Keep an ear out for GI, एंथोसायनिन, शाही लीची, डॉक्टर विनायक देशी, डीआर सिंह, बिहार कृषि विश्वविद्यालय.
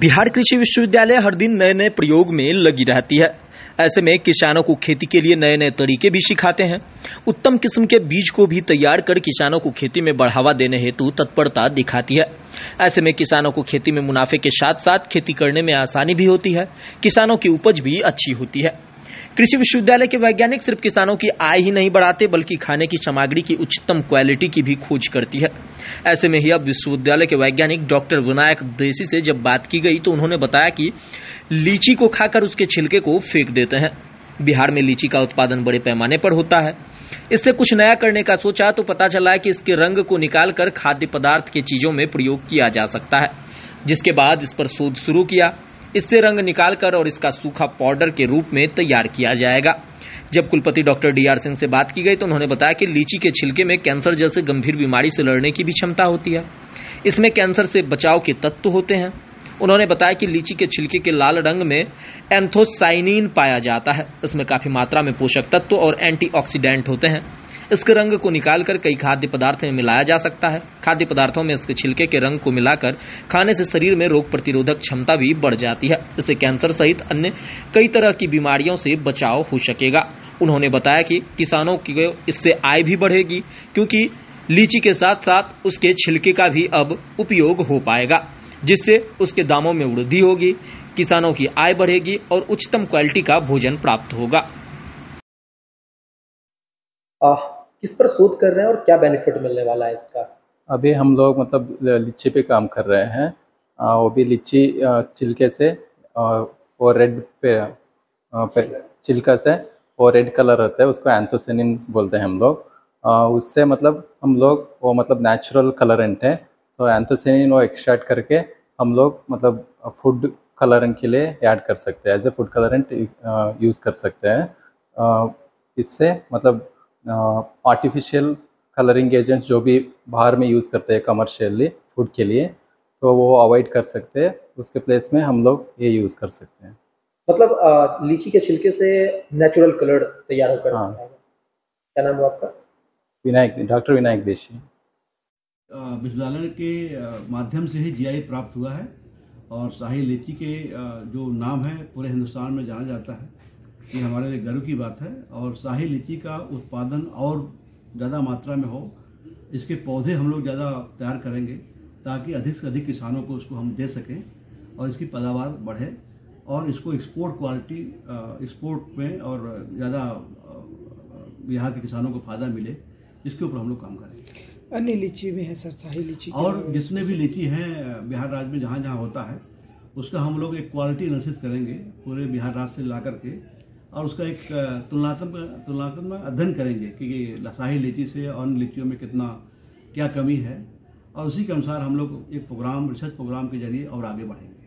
बिहार कृषि विश्वविद्यालय हर दिन नए नए प्रयोग में लगी रहती है। ऐसे में किसानों को खेती के लिए नए नए तरीके भी सिखाते हैं। उत्तम किस्म के बीज को भी तैयार कर किसानों को खेती में बढ़ावा देने हेतु तत्परता दिखाती है। ऐसे में किसानों को खेती में मुनाफे के साथ साथ खेती करने में आसानी भी होती है। किसानों की उपज भी अच्छी होती है। कृषि विश्वविद्यालय के वैज्ञानिक सिर्फ किसानों की आय ही नहीं बढ़ाते बल्कि खाने की सामग्री की उच्चतम क्वालिटी की भी खोज करती है। ऐसे में ही अब विश्वविद्यालय के वैज्ञानिक डॉक्टर विनायक देशी से जब बात की गई तो उन्होंने बताया कि लीची को खाकर उसके छिलके को फेंक देते हैं। बिहार में लीची का उत्पादन बड़े पैमाने पर होता है। इससे कुछ नया करने का सोचा तो पता चला कि इसके रंग को निकालकर खाद्य पदार्थ के चीजों में प्रयोग किया जा सकता है, जिसके बाद इस पर शोध शुरू किया। इससे रंग निकालकर और इसका सूखा पाउडर के रूप में तैयार किया जाएगा। जब कुलपति डॉक्टर डीआर सिंह से बात की गई तो उन्होंने बताया कि लीची के छिलके में कैंसर जैसे गंभीर बीमारी से लड़ने की भी क्षमता होती है। इसमें कैंसर से बचाव के तत्व होते हैं। उन्होंने बताया कि लीची के छिलके के लाल रंग में एंथोसायनिन पाया जाता है। इसमें काफी मात्रा में पोषक तत्व और एंटीऑक्सीडेंट होते हैं। इसके रंग को निकालकर कई खाद्य पदार्थ में मिलाया जा सकता है। खाद्य पदार्थों में इसके छिलके के रंग को मिलाकर खाने से शरीर में रोग प्रतिरोधक क्षमता भी बढ़ जाती है। इससे कैंसर सहित अन्य कई तरह की बीमारियों से बचाव हो सकेगा। उन्होंने बताया कि किसानों की इससे आय भी बढ़ेगी, क्योंकि लीची के साथ साथ उसके छिलके का भी अब उपयोग हो पाएगा, जिससे उसके दामों में वृद्धि होगी, किसानों की आय बढ़ेगी और उच्चतम क्वालिटी का भोजन प्राप्त होगा। किस पर शोध कर रहे हैं और क्या बेनिफिट मिलने वाला है इसका? अभी हम लोग लीची पे काम कर रहे हैं। वो भी लीची छिलके से और रेड पे छिलका से और रेड कलर होता है, उसको एंथोसायनिन बोलते हैं हम लोग। उससे हम लोग वो नेचुरल कलरेंट है। सो एंथोसायनिन वो एक्सट्रैक्ट करके हम लोग फूड कलरिंग के लिए ऐड कर सकते हैं, as a food colourant use कर सकते हैं। इससे आर्टिफिशियल कलरिंग एजेंट्स जो भी बाहर में यूज़ करते हैं कमर्शियली फूड के लिए, तो वो अवॉइड कर सकते हैं। उसके प्लेस में हम लोग ये यूज़ कर सकते हैं। लीची के छिलके से नेचुरल कलर तैयार होकर। हाँ। क्या नाम है आपका? विनायक, डॉक्टर विनायक देशी। विश्वविद्यालय के माध्यम से ही GI प्राप्त हुआ है और शाही लीची के जो नाम है पूरे हिंदुस्तान में जाना जाता है। ये हमारे लिए गर्व की बात है और शाही लीची का उत्पादन और ज़्यादा मात्रा में हो, इसके पौधे हम लोग ज़्यादा तैयार करेंगे ताकि अधिक से अधिक किसानों को उसको हम दे सकें और इसकी पैदावार बढ़े और इसको एक्सपोर्ट क्वालिटी एक्सपोर्ट में और ज़्यादा यहाँ के किसानों को फ़ायदा मिले, इसके ऊपर हम लोग काम करेंगे। अन्य लीची में है सर शाही लीची और जितने भी लीची हैं बिहार राज्य में जहाँ जहाँ होता है उसका हम लोग एक क्वालिटी एनालिसिस करेंगे पूरे बिहार राज्य से ला करके और उसका एक तुलनात्मक अध्ययन करेंगे कि शाही लीची से और अन्य लीचियों में क्या कमी है और उसी के अनुसार हम लोग एक प्रोग्राम, रिसर्च प्रोग्राम के जरिए और आगे बढ़ेंगे।